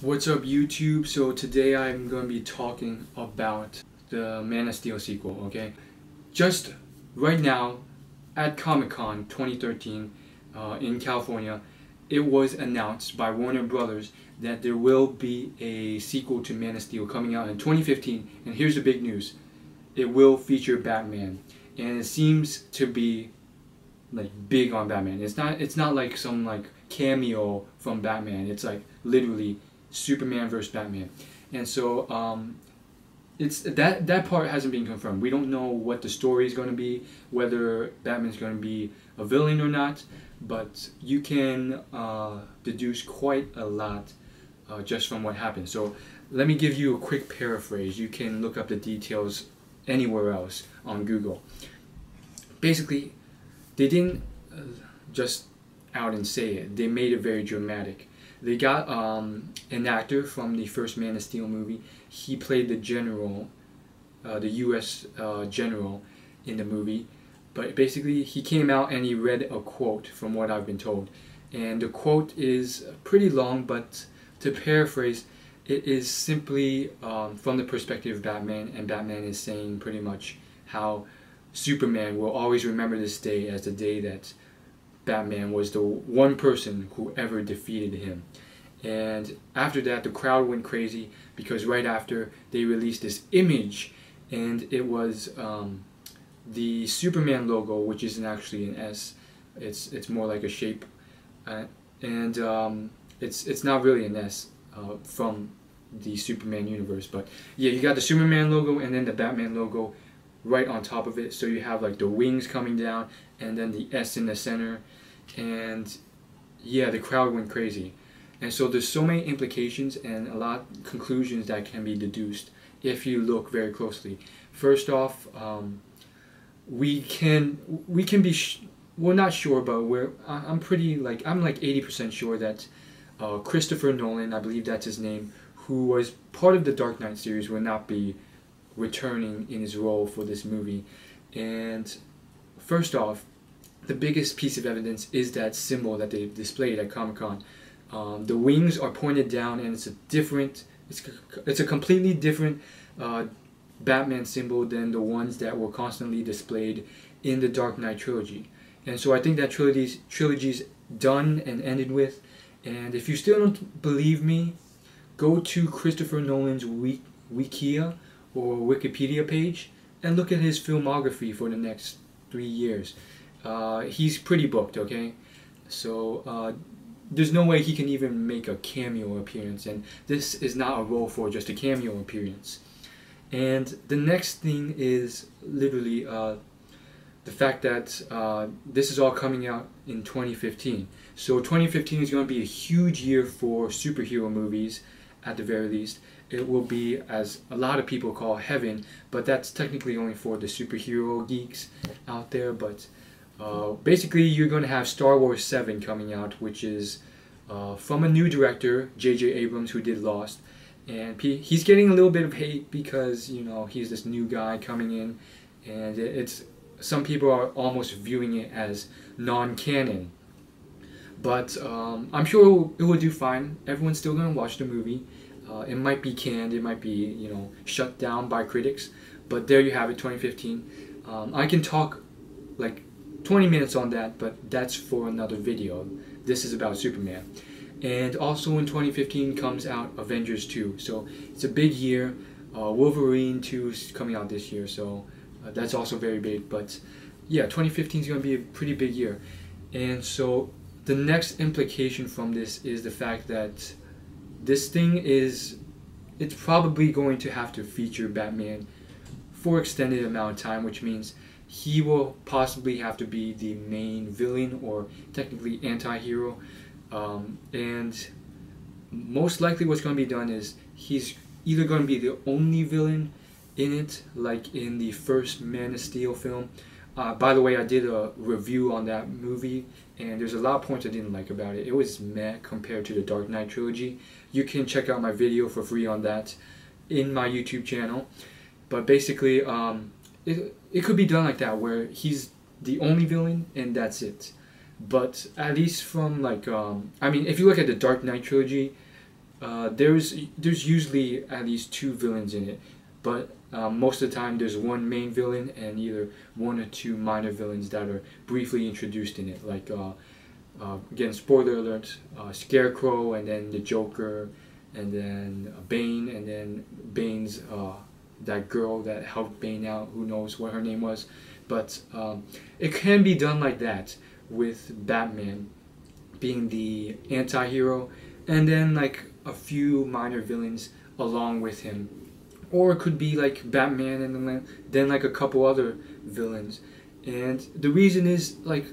What's up YouTube? So today I'm going to be talking about the Man of Steel sequel, okay? Just right now at Comic-Con 2013 in California, it was announced by Warner Brothers that there will be a sequel to Man of Steel coming out in 2015, and here's the big news. It will feature Batman, and it seems to be like big on Batman. It's not like some like cameo from Batman. It's like literally Superman versus Batman, and so it's that part hasn't been confirmed. We don't know what the story is going to be, whether Batman's going to be a villain or not, but you can deduce quite a lot just from what happened. So let me give you a quick paraphrase. You can look up the details anywhere else on Google. Basically, they didn't just out and say it. They made it very dramatic. They got an actor from the first Man of Steel movie. He played the general, the US general in the movie. But basically he came out and he read a quote from what I've been told. And the quote is pretty long, but to paraphrase, it is simply from the perspective of Batman, and Batman is saying pretty much how Superman will always remember this day as the day that Batman was the one person who ever defeated him. And after that, the crowd went crazy, because right after they released this image, and it was the Superman logo, which isn't actually an S. It's more like a shape, and it's not really an S from the Superman universe. But yeah, you got the Superman logo and then the Batman logo right on top of it, so you have like the wings coming down and then the S in the center. And yeah, the crowd went crazy, and so there's so many implications and a lot of conclusions that can be deduced if you look very closely. First off, we can be we're not sure, but I'm pretty like 80% sure that Christopher Nolan, I believe that's his name, who was part of the Dark Knight series, will not be returning in his role for this movie. And first off, the biggest piece of evidence is that symbol that they displayed at Comic-Con. The wings are pointed down, and it's a completely different Batman symbol than the ones that were constantly displayed in the Dark Knight trilogy. And so I think that trilogy's done and ended with. And if you still don't believe me, go to Christopher Nolan's Wikia or Wikipedia page and look at his filmography for the next 3 years. He's pretty booked, okay? So there's no way he can even make a cameo appearance, and this is not a role for just a cameo appearance. And the next thing is literally the fact that this is all coming out in 2015. So 2015 is going to be a huge year for superhero movies. At the very least, it will be, as a lot of people call, heaven, but that's technically only for the superhero geeks out there. But basically, you're going to have Star Wars 7 coming out, which is from a new director, JJ Abrams, who did Lost, and he's getting a little bit of hate because, you know, he's this new guy coming in, and some people are almost viewing it as non-canon. But I'm sure it will do fine. Everyone's still going to watch the movie. It might be canned, it might be, you know, shut down by critics. But there you have it, 2015. I can talk like 20 minutes on that, but that's for another video. This is about Superman. And also in 2015 comes out Avengers 2. So it's a big year. Wolverine 2 is coming out this year, so that's also very big. But yeah, 2015 is going to be a pretty big year. And so the next implication from this is the fact that this thing it's probably going to have to feature Batman for extended amount of time, which means he will possibly have to be the main villain, or technically anti-hero. And most likely what's going to be done is he's either going to be the only villain in it, like in the first Man of Steel film. By the way, I did a review on that movie, and there's a lot of points I didn't like about it. It was meh compared to the Dark Knight trilogy. You can check out my video for free on that in my YouTube channel. But basically, it could be done like that, where he's the only villain and that's it. But at least from like, I mean, if you look at the Dark Knight trilogy, there's usually at least two villains in it, but most of the time there's one main villain and either one or two minor villains that are briefly introduced in it, like again, spoiler alert, Scarecrow, and then the Joker, and then Bane, and then Bane's that girl that helped Bane out, who knows what her name was. But it can be done like that, with Batman being the anti-hero and then like a few minor villains along with him. Or it could be like Batman and then like a couple other villains. And the reason is, like,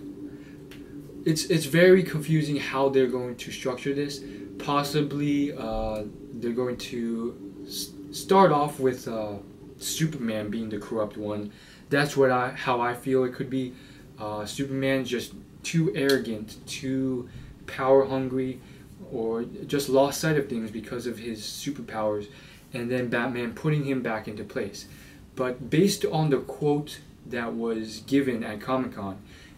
it's very confusing how they're going to structure this. Possibly they're going to start off with Superman being the corrupt one. That's what how I feel it could be. Superman just too arrogant, too power hungry, or just lost sight of things because of his superpowers, and then Batman putting him back into place. But based on the quote that was given at Comic-Con,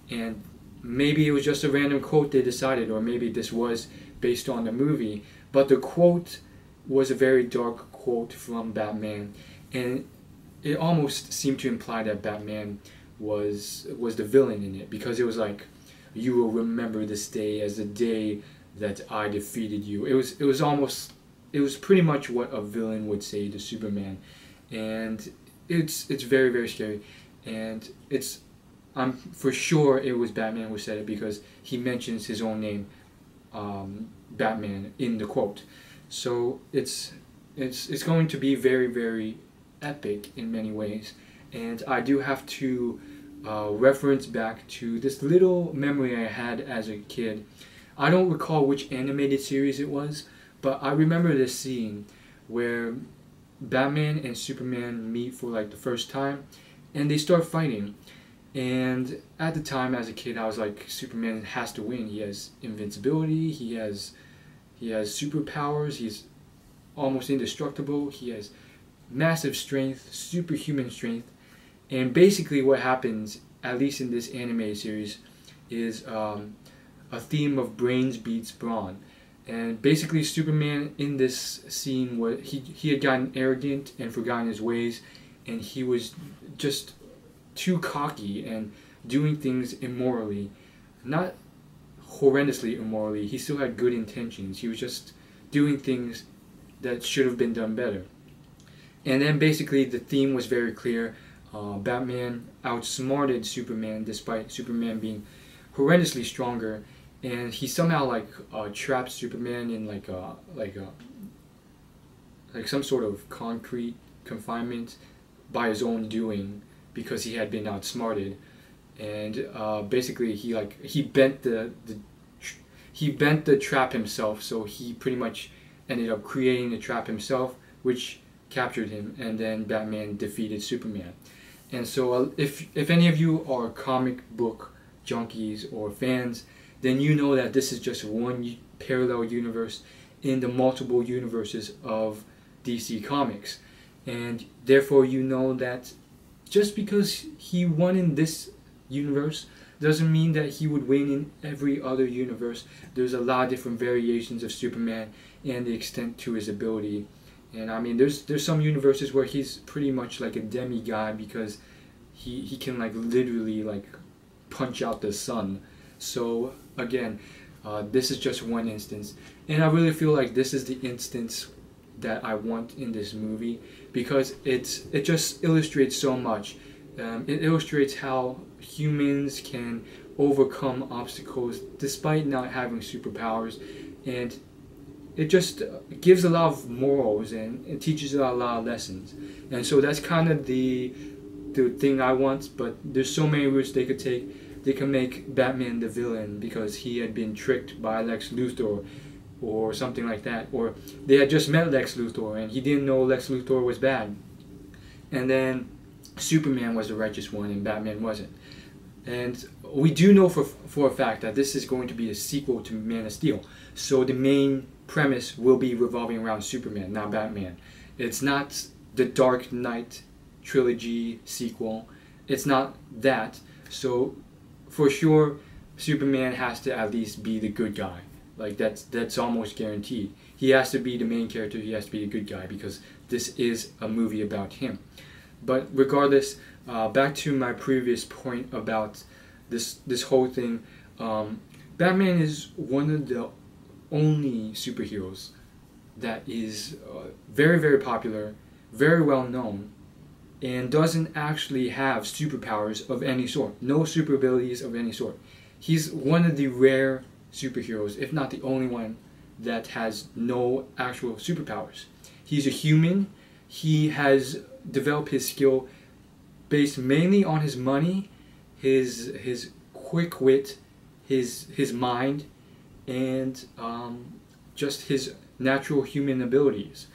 and maybe it was just a random quote they decided, or maybe this was based on the movie, but the quote was a very dark quote from Batman, and it almost seemed to imply that Batman was the villain in it, because it was like, "You will remember this day as the day that I defeated you." It was pretty much what a villain would say to Superman, and it's very, very scary. And I'm for sure it was Batman who said it, because he mentions his own name, Batman, in the quote. So it's going to be very, very epic in many ways. And I do have to reference back to this little memory I had as a kid. I don't recall which animated series it was, but I remember this scene where Batman and Superman meet for like the first time, and they start fighting. And at the time, as a kid, I was like, Superman has to win. He has invincibility. He has superpowers. He's almost indestructible. He has massive strength, superhuman strength. And basically what happens, at least in this anime series, is a theme of brains beats brawn. And basically Superman in this scene, he had gotten arrogant and forgotten his ways, and he was just too cocky and doing things immorally. Not horrendously immorally, he still had good intentions. He was just doing things that should have been done better. And then basically the theme was very clear. Batman outsmarted Superman despite Superman being horrendously stronger, and he somehow like trapped Superman in like some sort of concrete confinement by his own doing, because he had been outsmarted. And basically he bent the trap himself, so he pretty much ended up creating the trap himself, which captured him, and then Batman defeated Superman. And so if any of you are comic book junkies or fans, then you know that this is just one parallel universe in the multiple universes of DC Comics. And therefore you know that just because he won in this universe doesn't mean that he would win in every other universe. There's a lot of different variations of Superman and the extent to his ability. And I mean, there's some universes where he's pretty much like a demigod, because he can like literally like punch out the sun. So again, this is just one instance, and I really feel like this is the instance that I want in this movie, because it just illustrates so much. It illustrates how humans can overcome obstacles despite not having superpowers, and it just gives a lot of morals, and it teaches a lot of lessons. And so that's kind of the thing I want, but there's so many routes they could take. They can make Batman the villain because he had been tricked by Lex Luthor or something like that, or they had just met Lex Luthor and he didn't know Lex Luthor was bad, and then Superman was the righteous one and Batman wasn't. And we do know for a fact that this is going to be a sequel to Man of Steel, so the main premise will be revolving around Superman, not Batman. It's not the Dark Knight trilogy sequel. It's not that. So for sure Superman has to at least be the good guy. Like that's almost guaranteed. He has to be the main character, he has to be a good guy, because this is a movie about him. But regardless, back to my previous point about this whole thing, Batman is one of the only superheroes that is very, very popular, very well known, and doesn't actually have superpowers of any sort, no super abilities of any sort. He's one of the rare superheroes, if not the only one, that has no actual superpowers. He's a human. He has developed his skill based mainly on his money, his quick wit, his mind, and just his natural human abilities.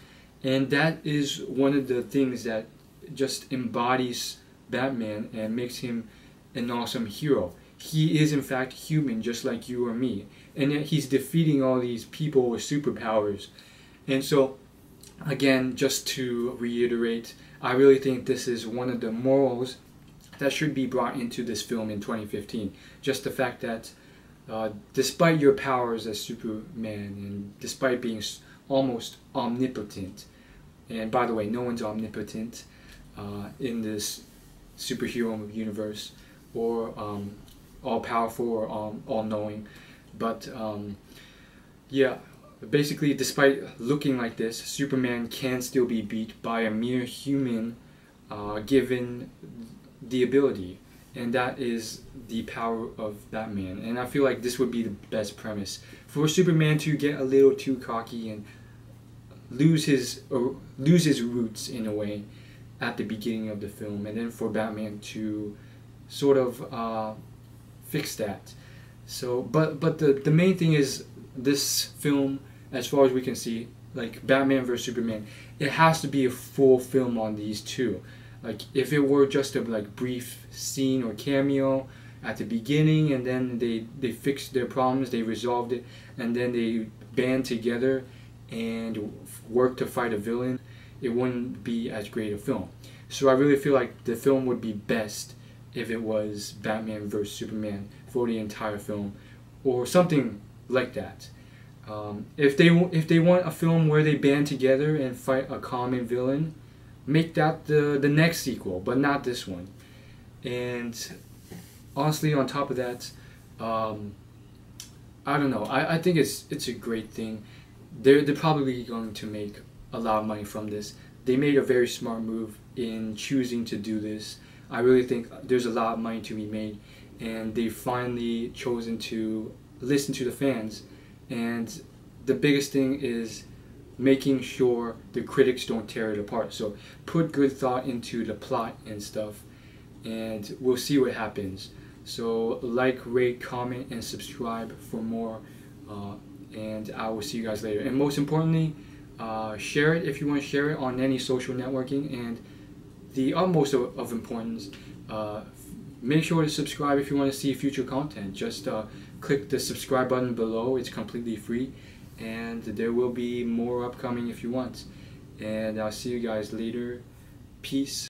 And that is one of the things that just embodies Batman and makes him an awesome hero. He is in fact human, just like you or me, and yet he's defeating all these people with superpowers. And so, again, just to reiterate, I really think this is one of the morals that should be brought into this film in 2015. Just the fact that despite your powers as Superman, and despite being almost omnipotent, and by the way, no one's omnipotent in this superhero universe, or all-powerful, or all-knowing, but yeah, basically, despite looking like this, Superman can still be beat by a mere human given the ability, and that is the power of Batman. And I feel like this would be the best premise for Superman to get a little too cocky and lose his roots in a way at the beginning of the film, and then for Batman to sort of fix that. So, but the main thing is, this film, as far as we can see, like Batman vs Superman, it has to be a full film on these two. Like, if it were just a brief scene or cameo at the beginning, and then they fixed their problems, they resolved it, and then they band together and work to fight a villain, it wouldn't be as great a film. So I really feel like the film would be best if it was Batman vs Superman for the entire film, or something like that. If they want a film where they band together and fight a common villain, make that the next sequel, but not this one. And honestly, on top of that, I don't know. I think it's a great thing. They're probably going to make a lot of money from this. They made a very smart move in choosing to do this. I really think there's a lot of money to be made, and they've finally chosen to listen to the fans. And the biggest thing is making sure the critics don't tear it apart. So put good thought into the plot and stuff, and we'll see what happens. So like, rate, comment, and subscribe for more, and I will see you guys later. And most importantly, share it if you want to share it on any social networking. And the utmost of importance, make sure to subscribe if you want to see future content. Just click the subscribe button below. It's completely free, and there will be more upcoming if you want. And I'll see you guys later. Peace.